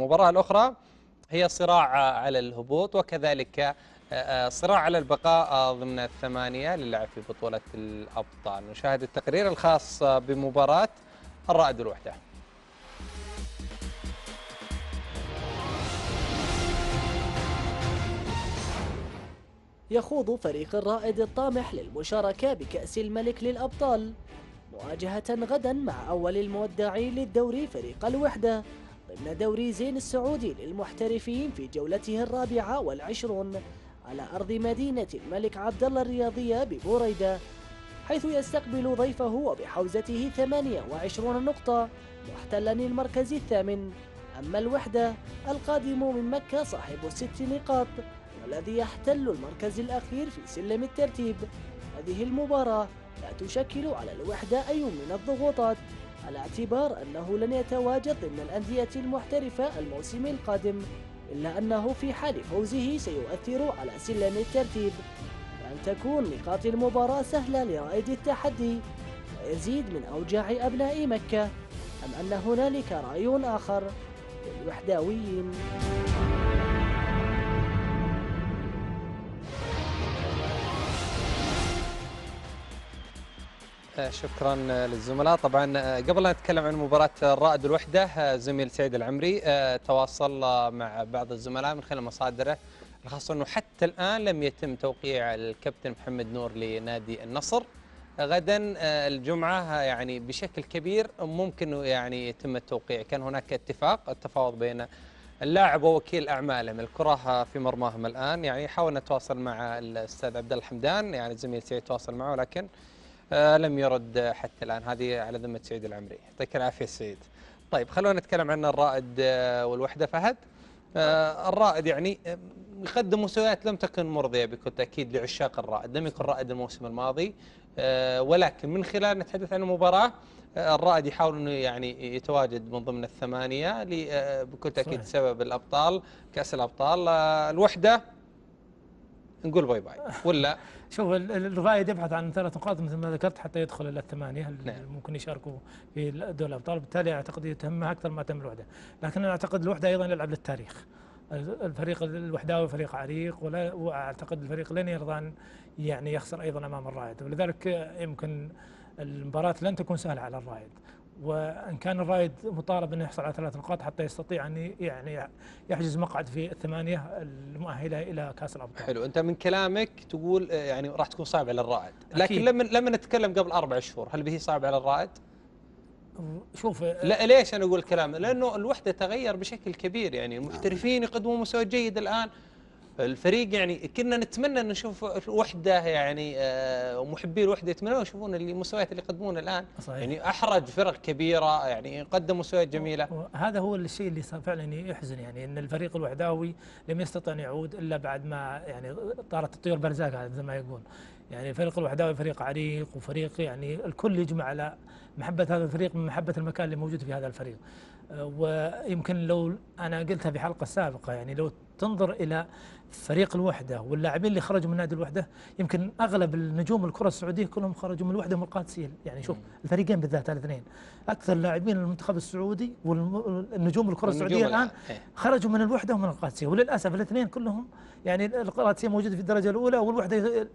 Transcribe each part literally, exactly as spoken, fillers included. المباراة الأخرى هي صراع على الهبوط وكذلك صراع على البقاء ضمن الثمانية للعب في بطولة الأبطال. نشاهد التقرير الخاص بمباراة الرائد والوحدة. يخوض فريق الرائد الطامح للمشاركة بكأس الملك للأبطال مواجهة غدا مع أول المودعين للدوري فريق الوحدة ضمن دوري زين السعودي للمحترفين في جولته الرابعة والعشرون على أرض مدينة الملك عبدالله الرياضية ببوريدة، حيث يستقبل ضيفه وبحوزته ثمانية وعشرين نقطة محتلا المركز الثامن. أما الوحدة القادم من مكة صاحب الست نقاط والذي يحتل المركز الأخير في سلم الترتيب، هذه المباراة لا تشكل على الوحدة أي من الضغوطات على اعتبار أنه لن يتواجد ضمن الأندية المحترفة الموسم القادم، إلا أنه في حال فوزه سيؤثر على سلم الترتيب، وأن تكون نقاط المباراة سهلة لرائد التحدي ويزيد من أوجاع أبناء مكة. أم أن هنالك رأي آخر للوحداويين؟ شكرا للزملاء. طبعا قبل ان نتكلم عن مباراه الرائد والوحده، زميل سعيد العمري تواصل مع بعض الزملاء من خلال مصادره الخاصه انه حتى الان لم يتم توقيع الكابتن محمد نور لنادي النصر. غدا الجمعه يعني بشكل كبير ممكن يعني يتم التوقيع، كان هناك اتفاق التفاوض بين اللاعب ووكيل اعمالهم، الكره في مرماهم الان. يعني حاولنا نتواصل مع الاستاذ عبد الحمدان، يعني زميل سعيد تواصل معه لكن آه لم يرد حتى الآن. هذه على ذمة سعيد العمري، يعطيك العافية سعيد. طيب خلونا نتكلم عن الرائد آه والوحدة فهد. آه الرائد يعني يقدم مستويات لم تكن مرضية بكل تأكيد لعشاق الرائد، لم يكن الرائد الموسم الماضي، آه ولكن من خلال نتحدث عن المباراة آه الرائد يحاول انه يعني يتواجد من ضمن الثمانية آه بكل تأكيد بسبب الأبطال، كأس الأبطال. آه الوحدة نقول باي باي ولا شوف الرائد يبحث عن ثلاث نقاط مثل ما ذكرت حتى يدخل الى الثمانيه اللي نعم. ممكن يشاركوا في دوري الابطال، بالتالي اعتقد يتهمها اكثر ما تم الوحده، لكن انا اعتقد الوحده ايضا يلعب للتاريخ. الفريق الوحداوي فريق عريق ولا واعتقد الفريق لن يرضى ان يعني يخسر ايضا امام الرائد، ولذلك يمكن المباراه لن تكون سهله على الرائد، وان كان الرائد مطالب انه يحصل على ثلاث نقاط حتى يستطيع ان يعني يحجز مقعد في الثمانيه المؤهله الى كاس الابطال. حلو، انت من كلامك تقول يعني راح تكون صعبه على الرائد، لكن لما لما نتكلم قبل اربع شهور هل به صعبه على الرائد؟ شوف لا ليش انا اقول الكلام؟ لانه الوحده تغير بشكل كبير، يعني المحترفين يقدمون مستوى جيد الان. الفريق يعني كنا نتمنى ان نشوف الوحده يعني ومحبي الوحده يتمنون يشوفون المستويات اللي يقدمونها الان صحيح. يعني احرج فرق كبيره يعني يقدم مستويات جميله، هذا هو الشيء اللي فعلا يحزن، يعني ان الفريق الوحداوي لم يستطع ان يعود الا بعد ما يعني طارت الطيور برزاقها زي ما يقول. يعني الفريق الوحداوي فريق عريق وفريق يعني الكل يجمع على محبه هذا الفريق من محبه المكان اللي موجود في هذا الفريق، ويمكن لو انا قلتها في حلقه سابقه يعني لو تنظر الى فريق الوحده واللاعبين اللي خرجوا من نادي الوحده يمكن اغلب النجوم الكره السعوديه كلهم خرجوا من الوحده ومن القادسيه، يعني شوف الفريقين بالذات الاثنين اكثر لاعبين المنتخب السعودي والنجوم الكره السعوديه الان خرجوا من الوحده ومن القادسيه، وللاسف الاثنين كلهم يعني القادسيه موجوده في الدرجه الاولى والوحده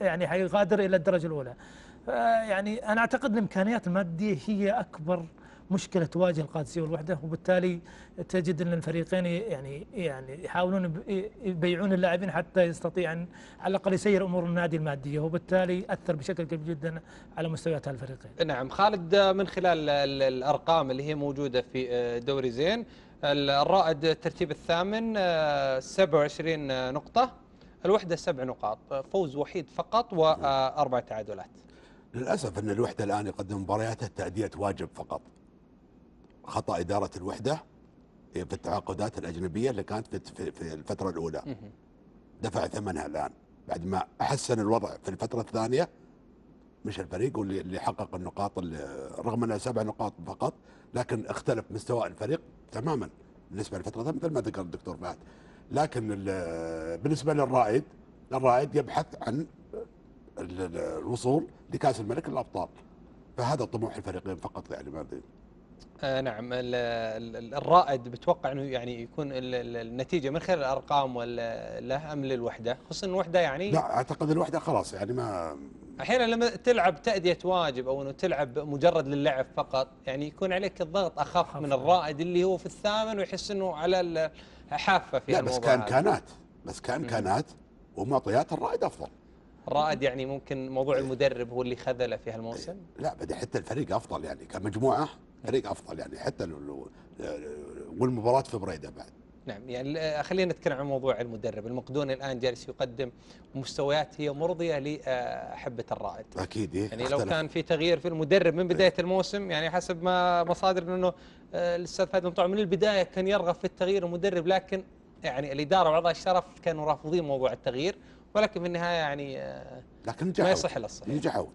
يعني حيغادر الى الدرجه الاولى. يعني انا اعتقد الامكانيات الماديه هي اكبر مشكلة تواجه القادسية والوحدة، وبالتالي تجد ان الفريقين يعني يعني يحاولون يبيعون اللاعبين حتى يستطيع ان على الاقل يسير امور النادي المادية، وبالتالي اثر بشكل كبير جدا على مستويات الفريقين. نعم خالد، من خلال الارقام اللي هي موجودة في دوري زين، الرائد الترتيب الثامن سبعة وعشرين نقطة، الوحدة سبع نقاط، فوز وحيد فقط واربع تعادلات. للاسف ان الوحدة الان يقدم مبارياته تأدية واجب فقط. خطأ إدارة الوحدة في التعاقدات الأجنبية اللي كانت في الفترة الأولى دفع ثمنها الآن، بعد ما حسن الوضع في الفترة الثانية مش الفريق اللي حقق النقاط، رغم أنها سبع نقاط فقط لكن اختلف مستوى الفريق تماما بالنسبة للفترة مثل ما ذكر الدكتور فهد. لكن بالنسبة للرائد، الرائد يبحث عن الوصول لكأس الملك للأبطال، فهذا طموح الفريقين فقط يعني ما آه نعم، الرائد بتوقع انه يعني يكون النتيجه من خلال الارقام ولا له ام للوحده؟ خصوصا الوحده يعني لا اعتقد الوحده خلاص يعني ما احيانا لما تلعب تاديه واجب او انه تلعب مجرد للعب فقط يعني يكون عليك الضغط اخف من الرائد اللي هو في الثامن ويحس انه على حافه في الموضوع. لا بس كامكانات، بس كامكانات ومعطيات الرائد افضل. الرائد يعني ممكن موضوع المدرب هو اللي خذله في هالموسم؟ لا بدي حتى الفريق افضل يعني كمجموعه فريق افضل يعني حتى لو والمباراه في بريده بعد. نعم يعني خلينا نتكلم عن موضوع المدرب، المقدوني الان جالس يقدم مستويات هي مرضيه لاحبه الرائد. اكيد يعني لو كان في تغيير في المدرب من بدايه الموسم يعني حسب ما مصادر انه الاستاذ فهد المطوع من البدايه كان يرغب في التغيير المدرب، لكن يعني الاداره واعضاء الشرف كانوا رافضين موضوع التغيير، ولكن في النهايه يعني لكن ما يصح الا الصحيح. نجح عوده.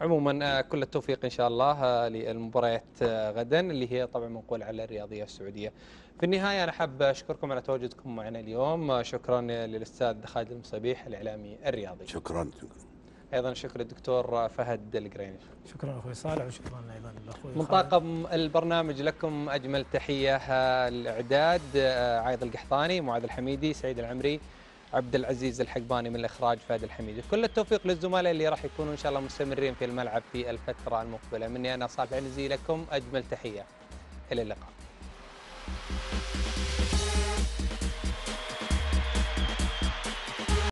عموما كل التوفيق ان شاء الله للمباريات غدا اللي هي طبعا منقول على الرياضيه السعوديه. في النهايه انا حاب اشكركم على تواجدكم معنا اليوم، شكرا للاستاذ خالد المصبيح الاعلامي الرياضي. شكرا. ايضا شكر للدكتور فهد القريني. شكرا اخوي صالح، وشكرا ايضا لاخوي من طاقم البرنامج. لكم اجمل تحيه، الاعداد عايد القحطاني، معاذ الحميدي، سعيد العمري، عبدالعزيز الحقباني، من الإخراج فادي الحميد. كل التوفيق للزملاء اللي راح يكونوا إن شاء الله مستمرين في الملعب في الفترة المقبلة. مني أنا صالح العنزي، لكم أجمل تحية، إلى اللقاء.